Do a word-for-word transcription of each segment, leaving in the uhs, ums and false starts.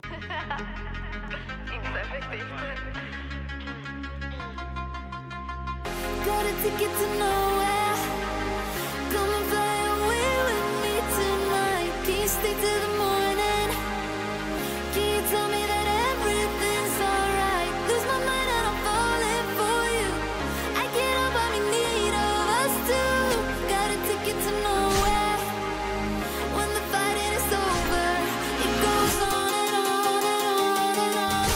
Got a ticket to nowhere. Come and fly away with me tonight. Can you stay till the morning? Can you tell me that everything's alright? Lose my mind and I'm falling for you. I can't help but I'm in need of us too. Got a ticket to nowhere. When the fighting is over, it goes on and on and on and on.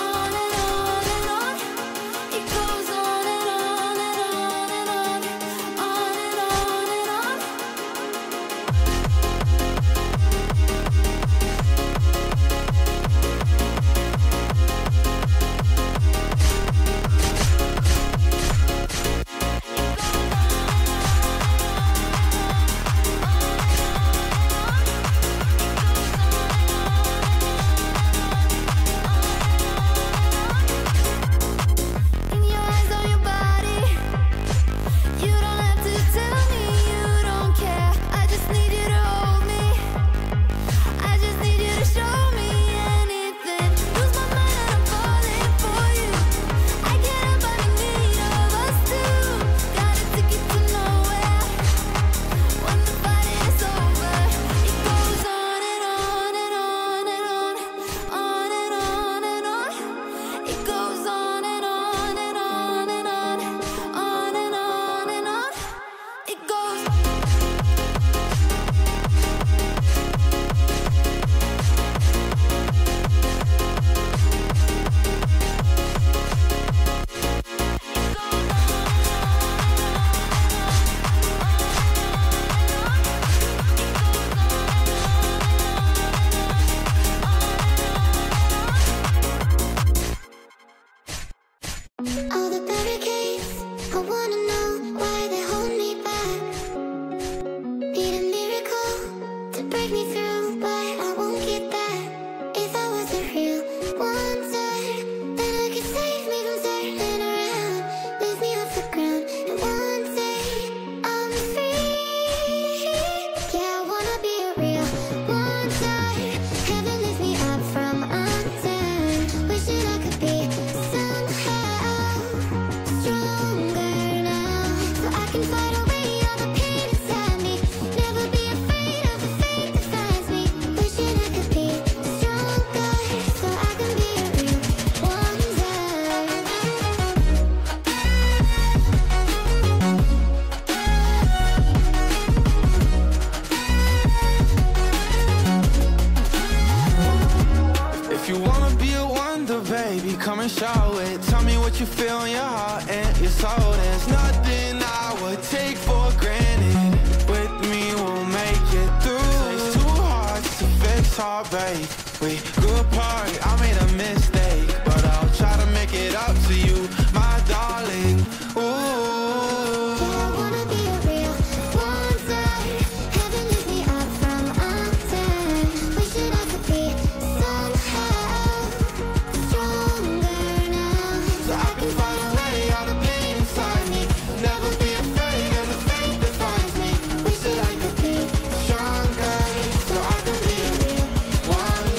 On and on and on. It goes on and on and on and on. On and on and on. In your eyes or your body, you don't have to tell me you don't care. I just need you to hold me. I just need you to show me anything. Lose my mind and I'm falling for you. I get up, I'm in need of us too. Got a ticket to nowhere. When the fight is over, it goes on and on and on and on. On and on and on. It goes on and on and on and on. On and on and on. It goes on. All the barricades, I wanna know why they hold me back. Need a miracle to break me through, but I won't get that. If I was a real wonder, then I could save me from turning around. Lift me off the ground, and one day I'm free. Yeah, I wanna be a real wonder. Heaven lift me up from under. Wishing I could be somehow stronger now, so I can fight away all the pain inside me. Never be afraid of the fate that finds me. Wishing I could be stronger, so I can be a real wonder. If you wanna be a wonder, baby, come and show it. Tell me what you feel in your heart and your soul. There's nothing I would take for granted. With me, we'll make it through. Takes two hearts to fix heartbreak. We grew apart, I made a mistake, but I'll try to make it up to you, my darling. Ooh. Yeah, I wanna be a real wonder. Heaven lift me up from under. Wishing I could be somehow stronger now, so I can fight away all the pain inside me. Never be afraid of the fate that finds me. Wish that I could be stronger, so I could be a real wonder.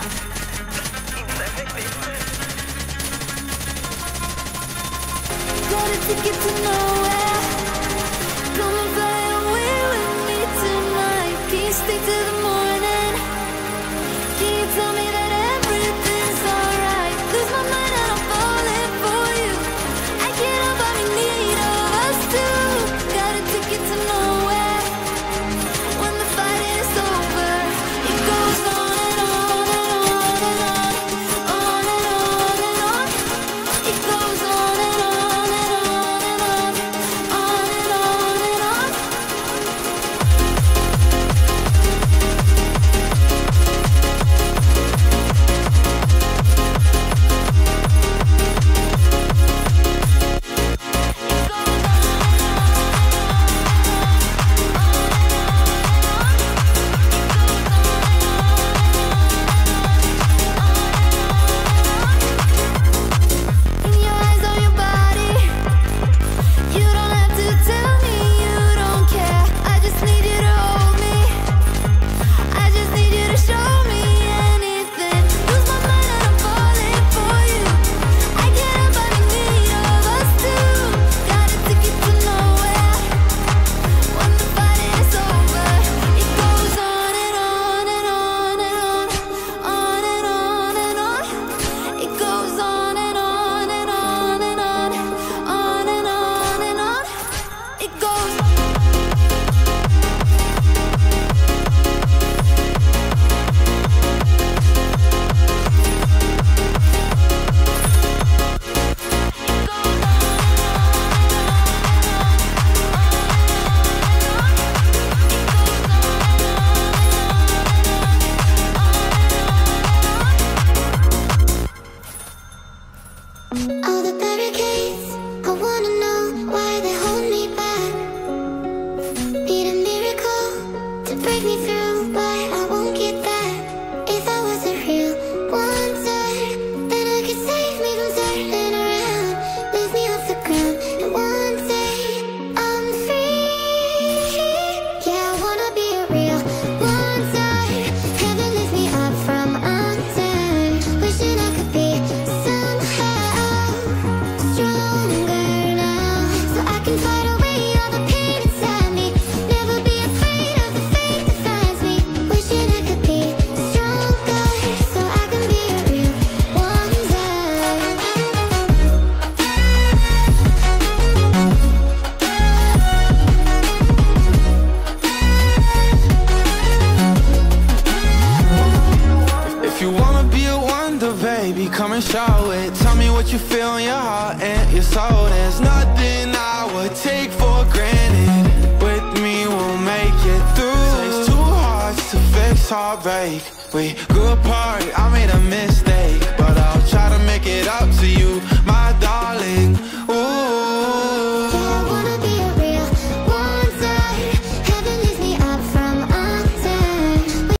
Got a ticket to nowhere. Come and fly away with me tonight. Can you stick to the morning? Can you tell me that everything's alright? Lose my mind and I'm falling for you. I can't help but in need of us too. Got a ticket to nowhere. When the fight is over, it goes on and on and on and on. On and on and on. It goes on. All the barricades, I wanna know why they hold me back. Need a miracle to break me through, but I won't get that. If I was a real wanted, then I could save me from turning around. Lift me off the ground, and one day I'm free. Yeah, I wanna be a real wanted. Heaven lift me up from under. Wishing I could be come and show it. Tell me what you feel in your heart and your soul. There's nothing I would take for granted. With me we'll make it through. It takes two hearts to fix heartbreak. We grew apart, I made a mistake, but I'll try to make it up to you. My